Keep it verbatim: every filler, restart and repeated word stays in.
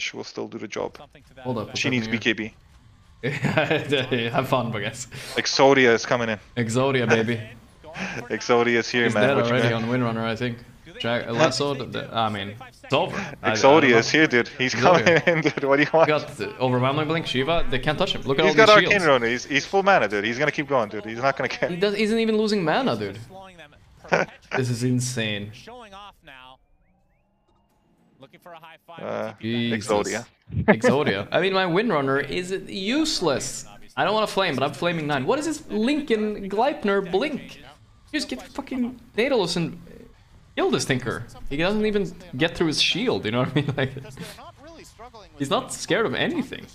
She will still do the job. Hold up. She needs B K B. Have fun, I guess. Exodia is coming in. Exodia, baby. Exodia is here, He's man. He's dead already on Windrunner, I think. Jack, last sword, I mean, it's over. Exodia is here, dude. He's coming in, dude. What do you want? He got overwhelming blink, Shiva. They can't touch him. Look at all these shields. He's got Arcane runner. He's, he's full mana, dude. He's gonna keep going, dude. He's not gonna care. He does, isn't even losing mana, dude. This is insane. Uh, Exodia. Exodia. I mean, my Windrunner is useless. I don't want to flame, but I'm flaming nine. What is this Linken Gleipner blink? Just get fucking Daedalus and kill this Tinker. He doesn't even get through his shield, you know what I mean? Like, he's not scared of anything.